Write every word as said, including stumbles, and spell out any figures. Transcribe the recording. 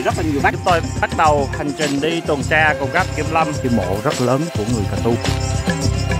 thì rất là nhiều bác. Chúng tôi bắt đầu hành trình đi tuần tra cùng các kiểm lâm. Cái mộ rất lớn của người Cơ Tu.